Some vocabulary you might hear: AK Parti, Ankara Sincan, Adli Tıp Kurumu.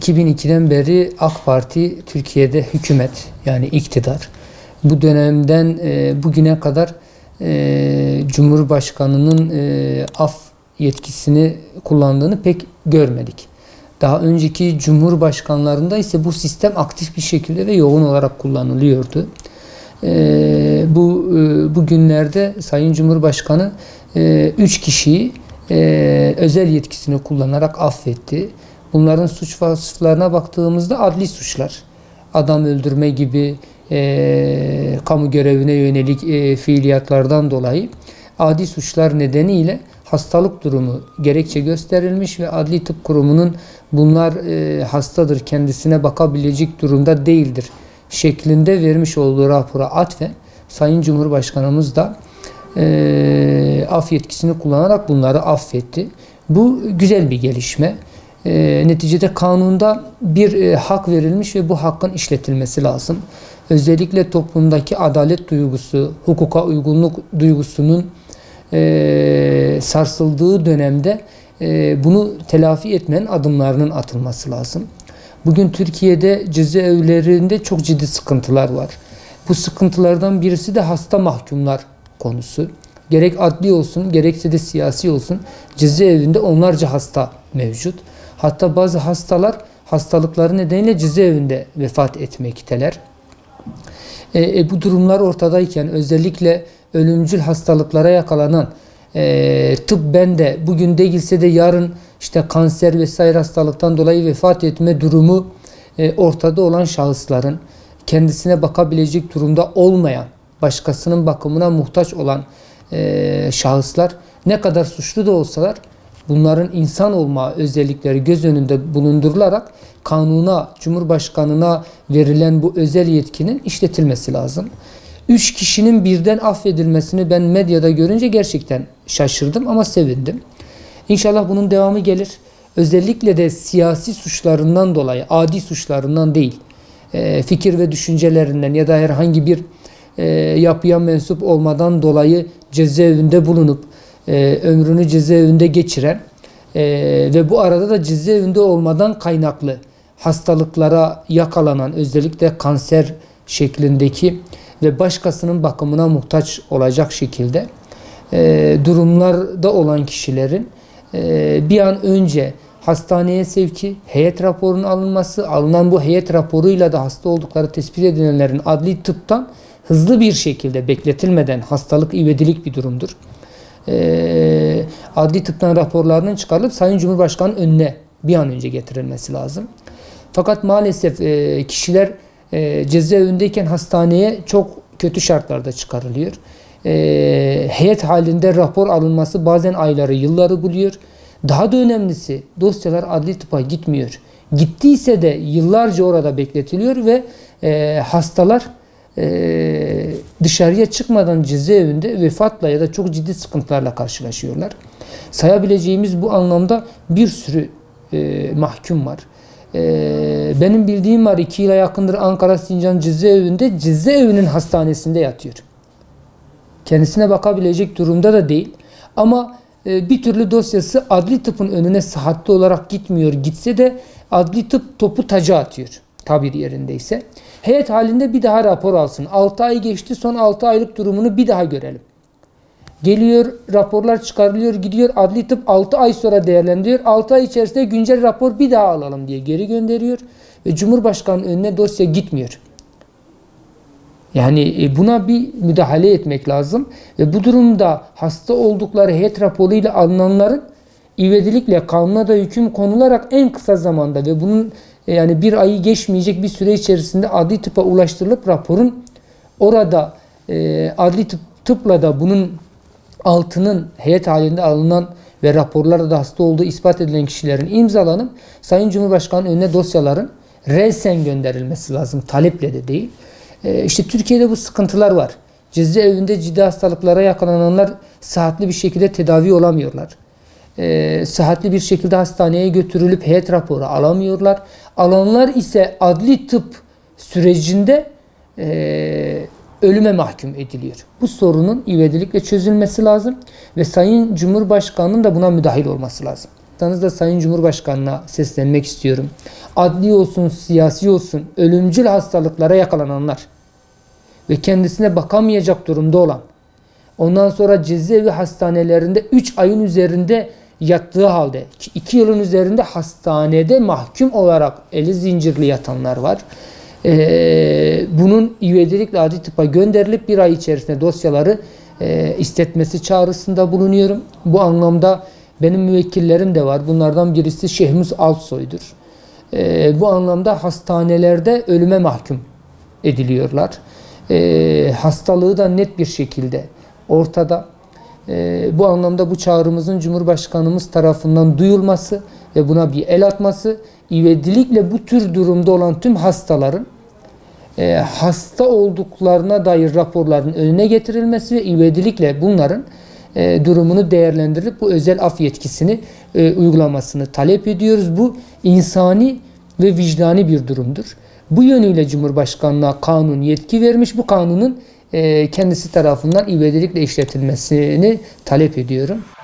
2002'den beri AK Parti Türkiye'de hükümet, yani iktidar. Bu dönemden bugüne kadar Cumhurbaşkanı'nın af yetkisini kullandığını pek görmedik. Daha önceki Cumhurbaşkanlarında ise bu sistem aktif bir şekilde ve yoğun olarak kullanılıyordu. Bugünlerde Sayın Cumhurbaşkanı 3 kişiyi özel yetkisini kullanarak affetti. Bunların suç vasıflarına baktığımızda adli suçlar, adam öldürme gibi kamu görevine yönelik fiiliyatlardan dolayı adi suçlar nedeniyle hastalık durumu gerekçe gösterilmiş ve Adli Tıp Kurumu'nun bunlar hastadır, kendisine bakabilecek durumda değildir şeklinde vermiş olduğu rapora atfen Sayın Cumhurbaşkanımız da af yetkisini kullanarak bunları affetti. Bu güzel bir gelişme. Neticede kanunda bir hak verilmiş ve bu hakkın işletilmesi lazım. Özellikle toplumdaki adalet duygusu, hukuka uygunluk duygusunun sarsıldığı dönemde bunu telafi etmenin adımlarının atılması lazım. Bugün Türkiye'de cezaevlerinde çok ciddi sıkıntılar var. Bu sıkıntılardan birisi de hasta mahkumlar konusu. Gerek adli olsun, gerekse de siyasi olsun, cezaevinde onlarca hasta mevcut. Hatta bazı hastalar hastalıkları nedeniyle cezaevinde vefat etmekteler. Bu durumlar ortadayken özellikle ölümcül hastalıklara yakalanan, tıbben de bugün değilse de yarın işte kanser vesaire hastalıktan dolayı vefat etme durumu ortada olan şahısların, kendisine bakabilecek durumda olmayan, başkasının bakımına muhtaç olan şahıslar ne kadar suçlu da olsalar bunların insan olma özellikleri göz önünde bulundurularak kanuna, Cumhurbaşkanına verilen bu özel yetkinin işletilmesi lazım. 3 kişinin birden affedilmesini ben medyada görünce gerçekten şaşırdım ama sevindim. İnşallah bunun devamı gelir. Özellikle de siyasi suçlarından dolayı, adi suçlarından değil, fikir ve düşüncelerinden ya da herhangi bir yapıya mensup olmadan dolayı cezaevinde bulunup ömrünü cezaevinde geçiren ve bu arada da cezaevinde olmadan kaynaklı hastalıklara yakalanan, özellikle kanser şeklindeki ve başkasının bakımına muhtaç olacak şekilde durumlarda olan kişilerin bir an önce hastaneye sevki, heyet raporunun alınması, alınan bu heyet raporuyla da hasta oldukları tespit edilenlerin adli tıptan hızlı bir şekilde bekletilmeden, hastalık ivedilik bir durumdur, adli tıptan raporlarının çıkarılıp Sayın Cumhurbaşkanı'nın önüne bir an önce getirilmesi lazım. Fakat maalesef kişiler cezaevindeyken hastaneye çok kötü şartlarda çıkarılıyor. Heyet halinde rapor alınması bazen ayları, yılları buluyor. Daha da önemlisi dosyalar adli tıpa gitmiyor. Gittiyse de yıllarca orada bekletiliyor ve hastalar dışarıya çıkmadan cezaevinde vefatla ya da çok ciddi sıkıntılarla karşılaşıyorlar. Sayabileceğimiz bu anlamda bir sürü mahkum var. Benim bildiğim var, 2 yıla yakındır Ankara Sincan cezaevinde, cezaevinin hastanesinde yatıyor. Kendisine bakabilecek durumda da değil. Ama bir türlü dosyası adli tıpın önüne sıhhatli olarak gitmiyor. Gitse de adli tıp topu taca atıyor, tabir yerindeyse. Heyet halinde bir daha rapor alsın. 6 ay geçti, son 6 aylık durumunu bir daha görelim. Geliyor, raporlar çıkarılıyor, gidiyor. Adli tıp 6 ay sonra değerlendiriyor. 6 ay içerisinde güncel rapor bir daha alalım diye geri gönderiyor. Ve Cumhurbaşkanı'nın önüne dosya gitmiyor. Yani buna bir müdahale etmek lazım. Ve bu durumda hasta oldukları heyet raporuyla alınanların ivedilikle kanuna da hüküm konularak en kısa zamanda ve bunun yani bir ayı geçmeyecek bir süre içerisinde adli tıpa ulaştırılıp raporun orada adli tıpla da bunun altının heyet halinde alınan ve raporlarda da hasta olduğu ispat edilen kişilerin imzalanıp Sayın Cumhurbaşkanı'nın önüne dosyaların resen gönderilmesi lazım. Taleple de değil. İşte Türkiye'de bu sıkıntılar var. Cezaevinde ciddi hastalıklara yakalananlar sıhhatli bir şekilde tedavi olamıyorlar. Sıhhatli bir şekilde hastaneye götürülüp heyet raporu alamıyorlar. Alanlar ise adli tıp sürecinde ölüme mahkum ediliyor. Bu sorunun ivedilikle çözülmesi lazım ve Sayın Cumhurbaşkanı'nın da buna müdahil olması lazım. yaptığınızda Sayın Cumhurbaşkanı'na seslenmek istiyorum. Adli olsun, siyasi olsun, ölümcül hastalıklara yakalananlar ve kendisine bakamayacak durumda olan, ondan sonra cezaevi hastanelerinde 3 ayın üzerinde yattığı halde, 2 yılın üzerinde hastanede mahkum olarak eli zincirli yatanlar var. Bunun ivedilikle adli tıpa gönderilip bir ay içerisinde dosyaları istetmesi çağrısında bulunuyorum. Bu anlamda benim müvekkillerim de var. Bunlardan birisi Şehmus Altsoy'dur. Bu anlamda hastanelerde ölüme mahkum ediliyorlar. Hastalığı da net bir şekilde ortada. Bu anlamda bu çağrımızın Cumhurbaşkanımız tarafından duyulması ve buna bir el atması, ivedilikle bu tür durumda olan tüm hastaların hasta olduklarına dair raporların önüne getirilmesi ve ivedilikle bunların durumunu değerlendirilip bu özel af yetkisini uygulamasını talep ediyoruz. Bu insani ve vicdani bir durumdur. Bu yönüyle Cumhurbaşkanlığa kanun yetki vermiş, bu kanunun kendisi tarafından ivedilikle işletilmesini talep ediyorum.